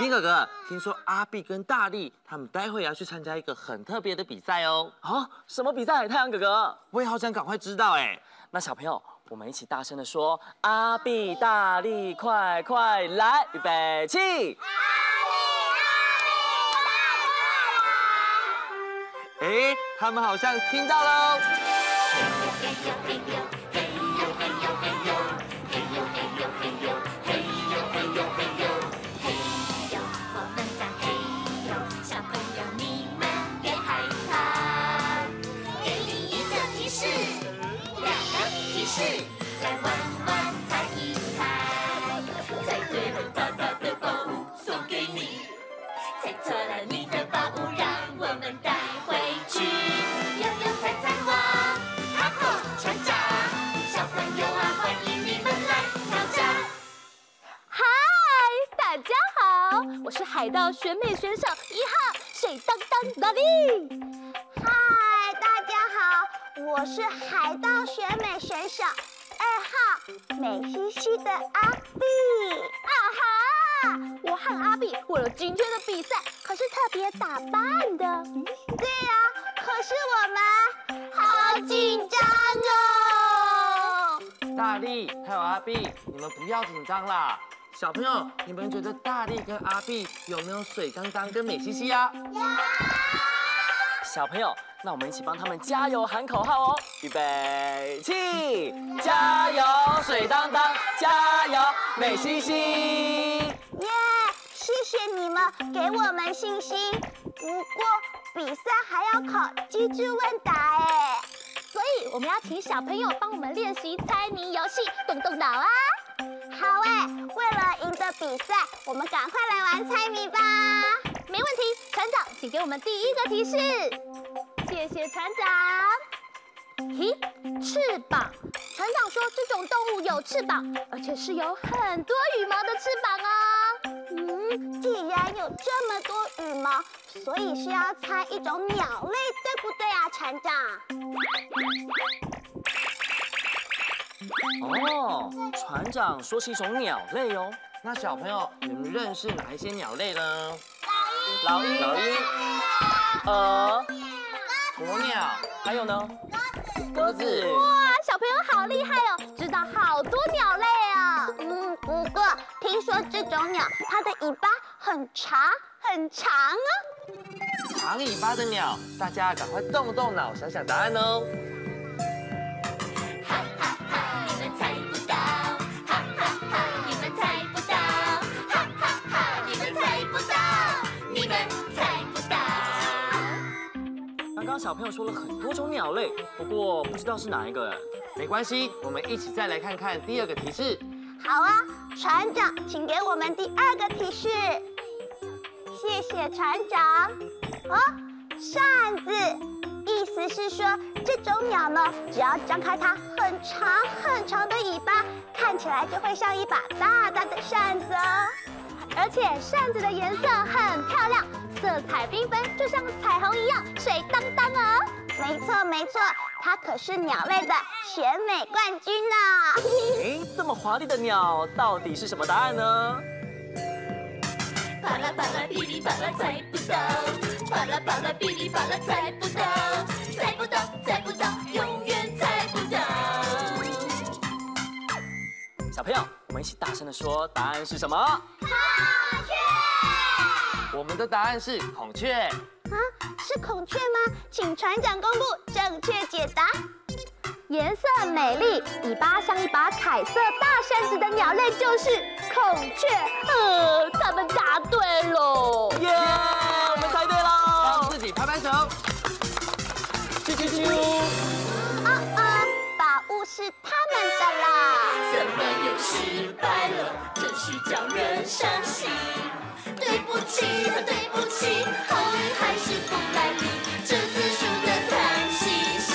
丁哥哥，听说阿碧跟大力他们待会要去参加一个很特别的比赛哦。啊，什么比赛？太阳哥哥，我也好想赶快知道哎。那小朋友，我们一起大声的说：阿碧、大力，快快来！预备起！阿碧、大力，快来！哎，他们好像听到喽。是，来玩玩猜一猜，猜对了爸爸的宝物送给你，猜错了你的宝物让我们带回去。悠悠猜猜花，塔可船长，小朋友啊，欢迎你们来挑战。嗨，大家好，我是海盗选美选手1号水当当大力。嗨。 我是海盗选美选手2号美西西的阿碧。啊哈！我和阿碧为了今天的比赛可是特别打扮的。对啊，可是我们好紧张哦。大力还有阿碧，你们不要紧张啦。小朋友，你们觉得大力跟阿碧有没有水当当跟美西西啊？有。小朋友。 那我们一起帮他们加油喊口号哦！预备起，加油水当当，加油美西西！耶！ 谢谢你们给我们信心。不过比赛还要考机智问答哎，所以我们要请小朋友帮我们练习猜谜游戏，动动脑啊！好哎，为了赢得比赛，我们赶快来玩猜谜吧！没问题，船长，请给我们第一个提示。 谢谢船长。咦，翅膀？船长说这种动物有翅膀，而且是有很多羽毛的翅膀哦。嗯，既然有这么多羽毛，所以是要猜一种鸟类，对不对啊，船长？哦，船长说是一种鸟类哦。那小朋友，你们认识哪一些鸟类呢？老鹰、鹅。 鸵鸟，还有呢？鸽子。哇，小朋友好厉害哦，知道好多鸟类哦。嗯，不过听说这种鸟它的尾巴很长很长哦。长尾巴的鸟，大家赶快动动脑，想想答案哦。 小朋友说了很多种鸟类，不过不知道是哪一个。没关系，我们一起再来看看第二个提示。好啊，船长，请给我们第二个提示。谢谢船长。哦，扇子，意思是说这种鸟呢，只要张开它很长很长的尾巴，看起来就会像一把大大的扇子哦。 而且扇子的颜色很漂亮，色彩缤纷，就像彩虹一样水当当哦。没错没错，它可是鸟类的选美冠军呢。哎，这么华丽的鸟，到底是什么答案呢？巴拉巴拉哔哩巴拉猜不到，巴拉巴拉哔哩巴拉猜不到，猜不到猜不到，永远猜不到。小朋友。 我们一起大声地说，答案是什么？孔雀。我们的答案是孔雀。啊，是孔雀吗？请船长公布正确解答。颜色美丽，尾巴像一把彩色大扇子的鸟类就是孔雀。他们答对喽！耶， 我们猜对喽！帮自己拍拍手。啾啾啾。宝物是他们的啦。 怎么又失败了？真是叫人伤心。对不起，对不起，好运还是不来临。这次输得惨兮兮。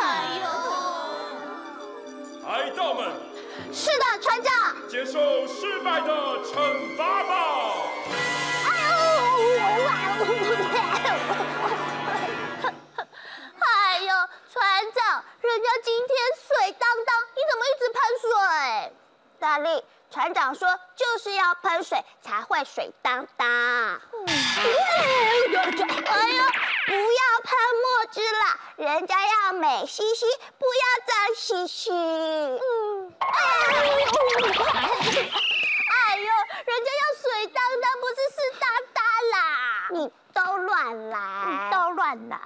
哎呦！海盗们！是的，船长。接受失败的惩罚吧。哎呦，船长，人家今天水当当。 你怎么一直喷水？大力，船长说就是要喷水才会水当当。哎呦，不要喷墨汁啦，人家要美兮兮，不要脏兮兮。哎呦，人家要水当当，不是湿哒哒啦。你都乱来，你都乱来。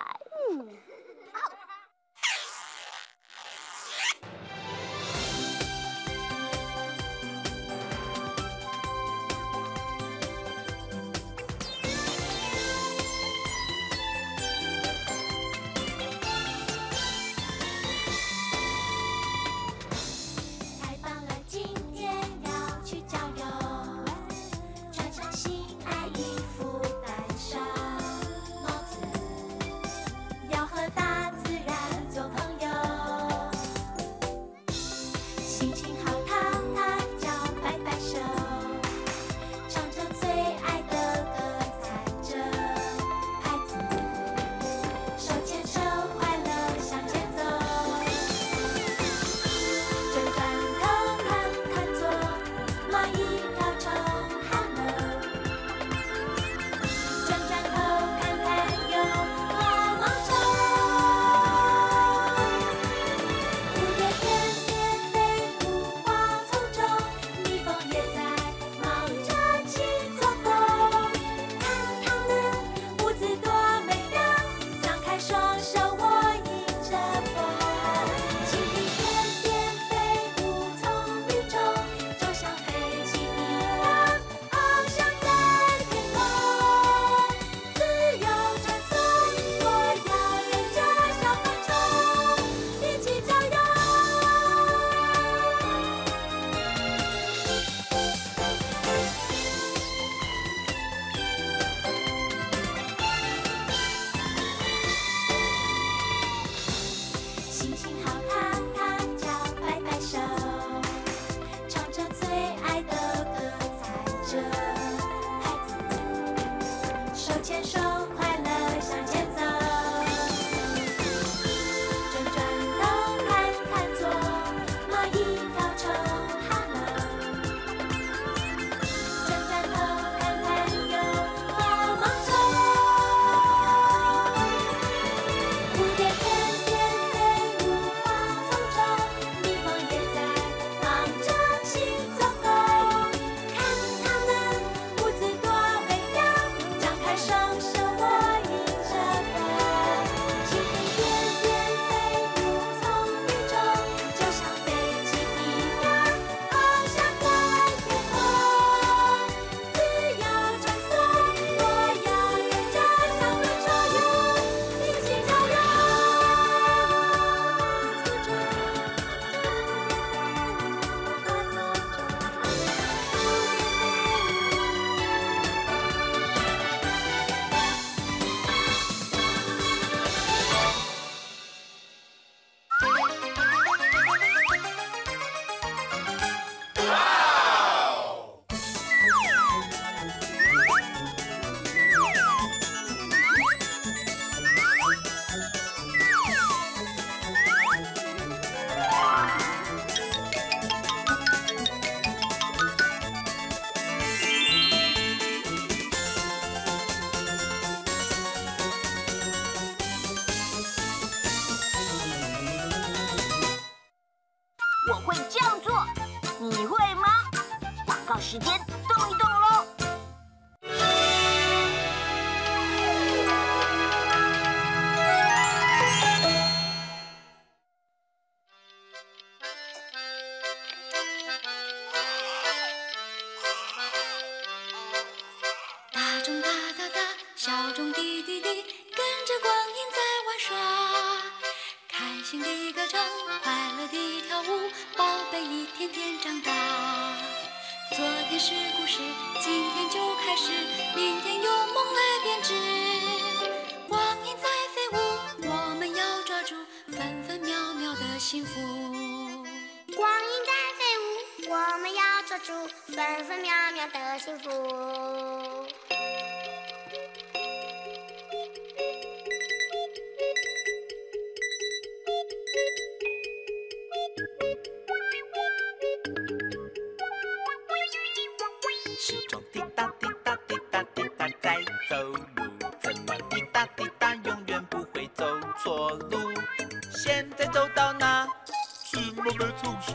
们从小。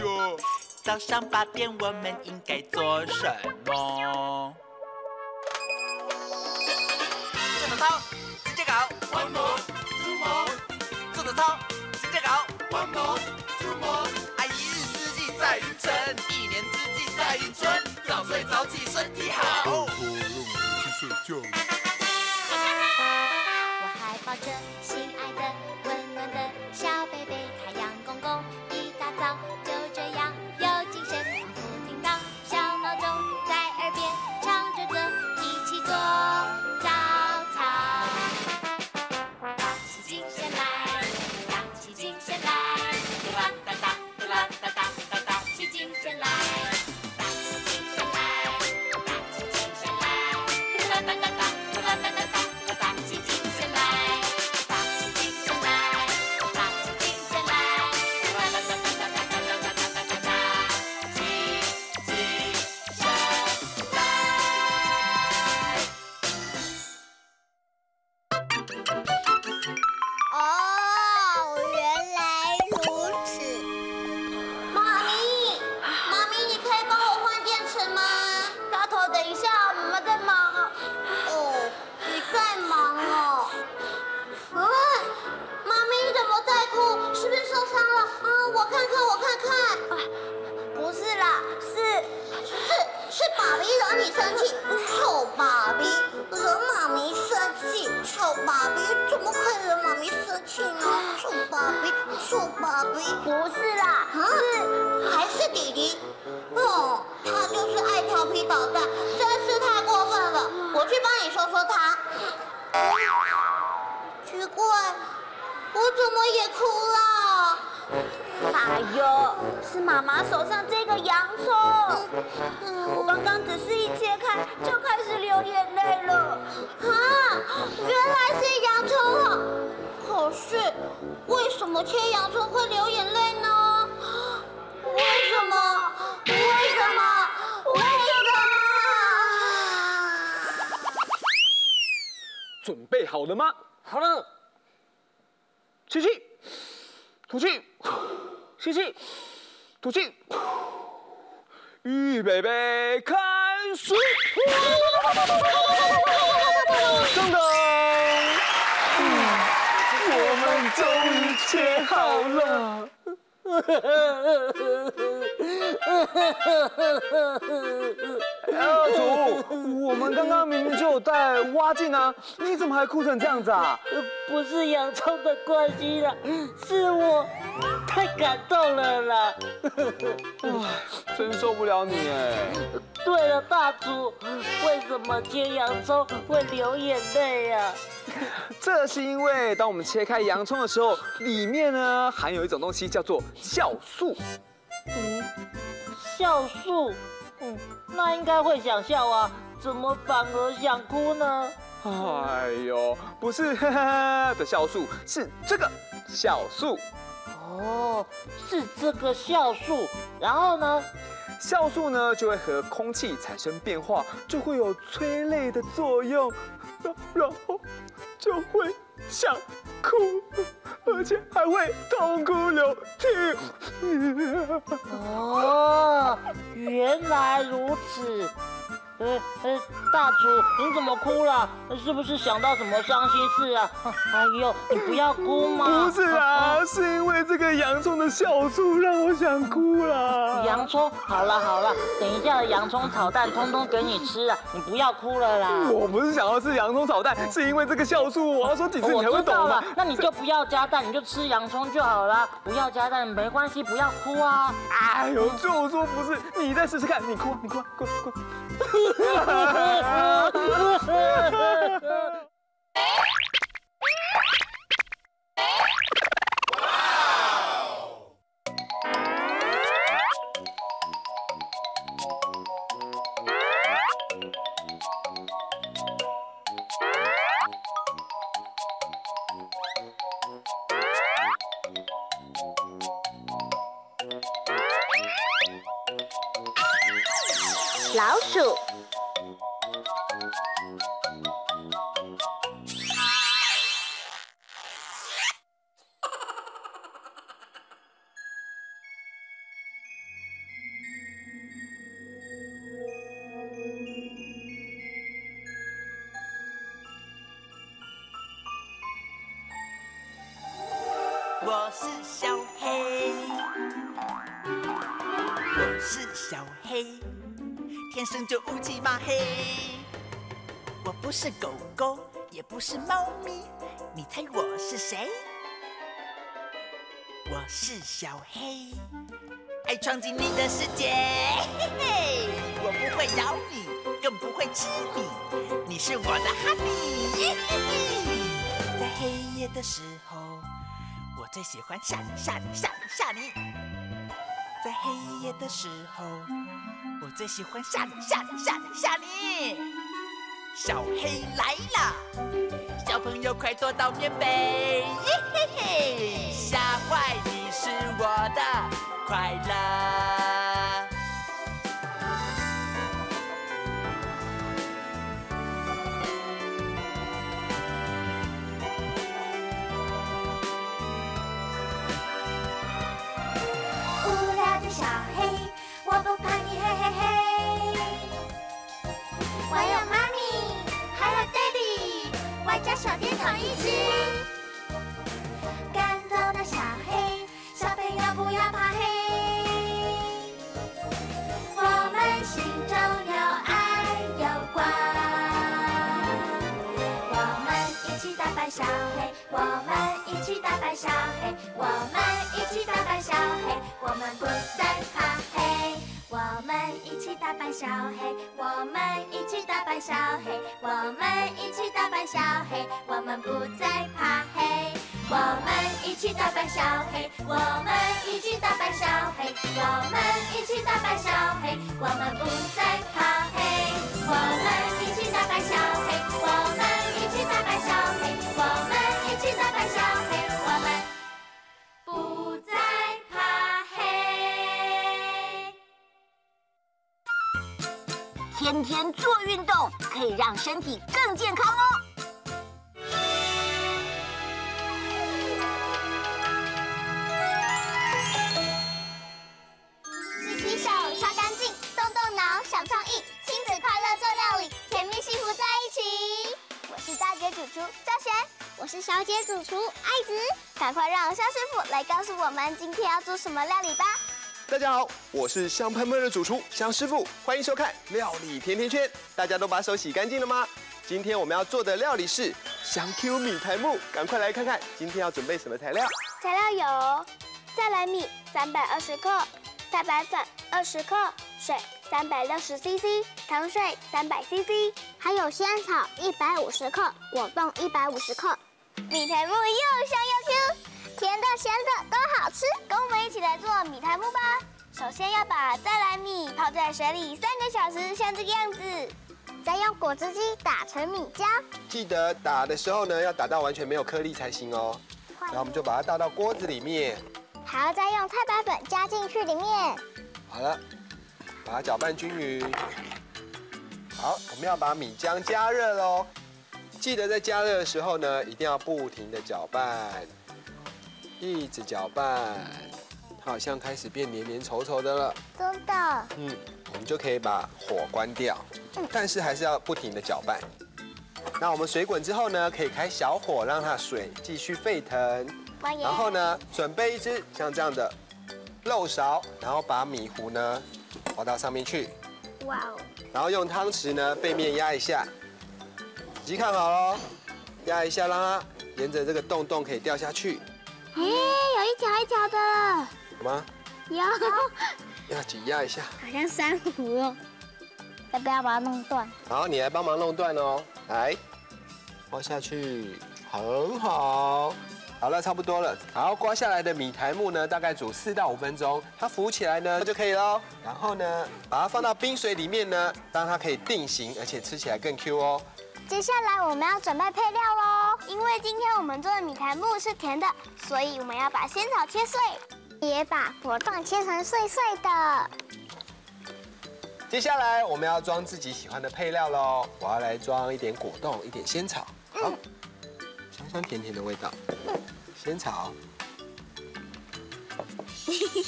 早上8点，我们应该做什么？做早操，直接搞。One more, two more。做早操，直接搞。One more, two more。啊，一日之计在于晨，一年之计在于春。早睡早起，身体好。哦，让我去睡觉。我还抱着心爱的、温暖的小贝贝，太阳公公一大早就这样有精神，仿佛听到小闹钟在耳边唱着歌，一起做早操，打起精神来，打起精神来，嘟啦哒哒，嘟啦哒哒，哒哒起精神来。 好了吗？好了，吸气，吐气，吸气，吐气，预备备，开始！等等，我们终于切好了。二祖，我们刚刚明明就有带蛙镜啊，你怎么还哭成这样子啊？不是洋葱的关系啦，是我太感动了啦。唉，真受不了你哎。对了，大祖，为什么切洋葱会流眼泪啊？ 这是因为，当我们切开洋葱的时候，里面呢含有一种东西叫做酵素。嗯，酵素，嗯，那应该会想笑啊，怎么反而想哭呢？哎呦，不是哈哈的酵素，是这个酵素。哦，是这个酵素，然后呢？ 酵素呢就会和空气产生变化，就会有催泪的作用，然后就会想哭，而且还会痛哭流涕。哦，原来如此。大祖，你怎么哭了？是不是想到什么伤心事啊？哎呦，你不要哭嘛！不是啊，是因为这个洋葱的酵素让我想哭了。洋葱，好了好了，等一下的洋葱炒蛋通通给你吃啊，你不要哭了啦。我不是想要吃洋葱炒蛋，是因为这个酵素，我要说几次你才会懂嘛。那你就不要加蛋，你就吃洋葱就好了，不要加蛋没关系，不要哭啊。哎呦，就说不是，你再试试看，你哭啊，你哭啊，哭哭。 老鼠。我是小黑，我是小黑，天生就乌漆嘛黑。我不是狗狗，也不是猫咪，你猜我是谁？我是小黑，爱闯进你的世界。嘿嘿，我不会咬你，更不会吃你，你是我的哈比。嘿嘿，在黑夜的时候。 我最喜欢吓你吓你吓你吓你，在黑夜的时候，我最喜欢吓你吓你吓你吓你。小黑来了，小朋友快躲到棉被，耶嘿嘿，吓坏你是我的快乐。小电筒一只。 小黑，我们一起打败小黑，我们一起打败小黑，我们不再怕黑。我们一起打败小黑，我们一起打败小黑，我们一起打败小黑，我们不再怕黑。我们一起打败小黑，我们一起打败小黑，我们一起打败小黑，我们不再怕黑。我们一起打败小黑，我们。 天天做运动可以让身体更健康哦。洗洗手，擦干净，动动脑，想创意，亲子快乐做料理，甜蜜幸福在一起。我是大姐主厨赵璇，我是小姐主厨艾子，赶快让肖师傅来告诉我们今天要做什么料理吧。 大家好，我是香喷喷的主厨香师傅，欢迎收看《料理甜甜圈》。大家都把手洗干净了吗？今天我们要做的料理是香 Q 米苔木，赶快来看看今天要准备什么材料。材料有再来米320克、太白粉20克、水360 CC、糖水300 CC， 还有仙草150克、果冻150克。米苔木又香又 Q。 甜的、咸的都好吃，跟我们一起来做米苔木吧。首先要把再来米泡在水里3个小时，像这个样子。再用果汁机打成米浆。记得打的时候呢，要打到完全没有颗粒才行哦。然后我们就把它倒到锅子里面，还要再用太白粉加进去里面。好了，把它搅拌均匀。好，我们要把米浆加热喽。记得在加热的时候呢，一定要不停的搅拌。 一直搅拌，它好像开始变黏黏稠稠的了。真的。嗯，我们就可以把火关掉，但是还是要不停的搅拌。那我们水滚之后呢，可以开小火让它水继续沸腾。然后呢，准备一只像这样的漏勺，然后把米糊呢滑到上面去。哇哦。然后用汤匙呢背面压一下，仔细看好喽，压一下让它沿着这个洞洞可以掉下去。 哎，有一条一条的了，有吗？有，要挤压一下，好像珊瑚哦。要不要把它弄断？好，你来帮忙弄断哦。来，挖下去，很好。好了，差不多了。好，刮下来的米苔木呢，大概煮4到5分钟，它浮起来呢就可以喽。然后呢，把它放到冰水里面呢，让它可以定型，而且吃起来更 Q 哦。 接下来我们要准备配料喽，因为今天我们做的米苔木是甜的，所以我们要把仙草切碎，也把果冻切成碎碎的。接下来我们要装自己喜欢的配料喽，我要来装一点果冻，一点仙草，好，香香甜甜的味道。仙草，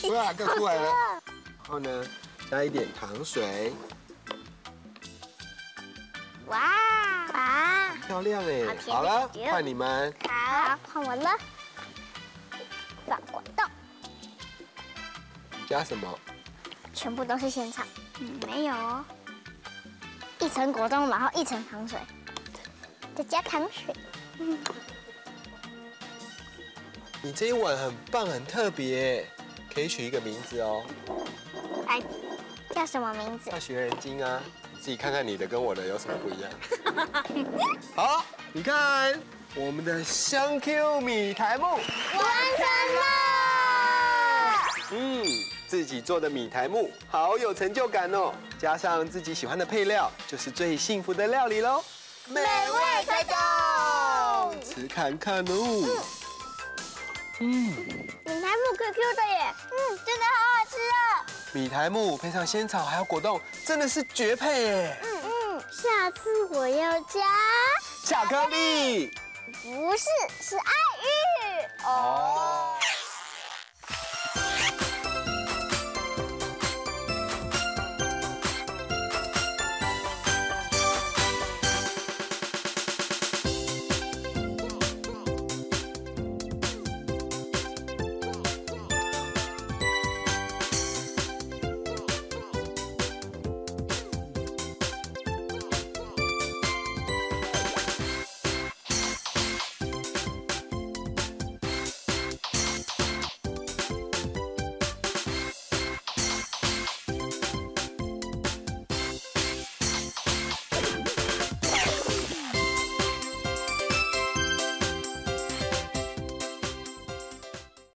哇，更出来了。然后呢，加一点糖水。哇！ 漂亮哎，好了，换你们。好，换我了。加什么？全部都是鲜草，没有、哦，一层果冻，然后一层糖水，再加糖水。你这一碗很棒，很特别，可以取一个名字哦。哎，叫什么名字？叫寻人精啊！自己看看你的跟我的有什么不一样。好，你看我们的香 Q 米苔目完成了。自己做的米苔目，好有成就感哦！加上自己喜欢的配料，就是最幸福的料理喽。美味开动，吃看看哦。米苔目 Q Q 的耶，真的好好吃哦。米苔目配上仙草还有果冻，真的是绝配耶。下次我要加巧克力，不是，是爱玉哦。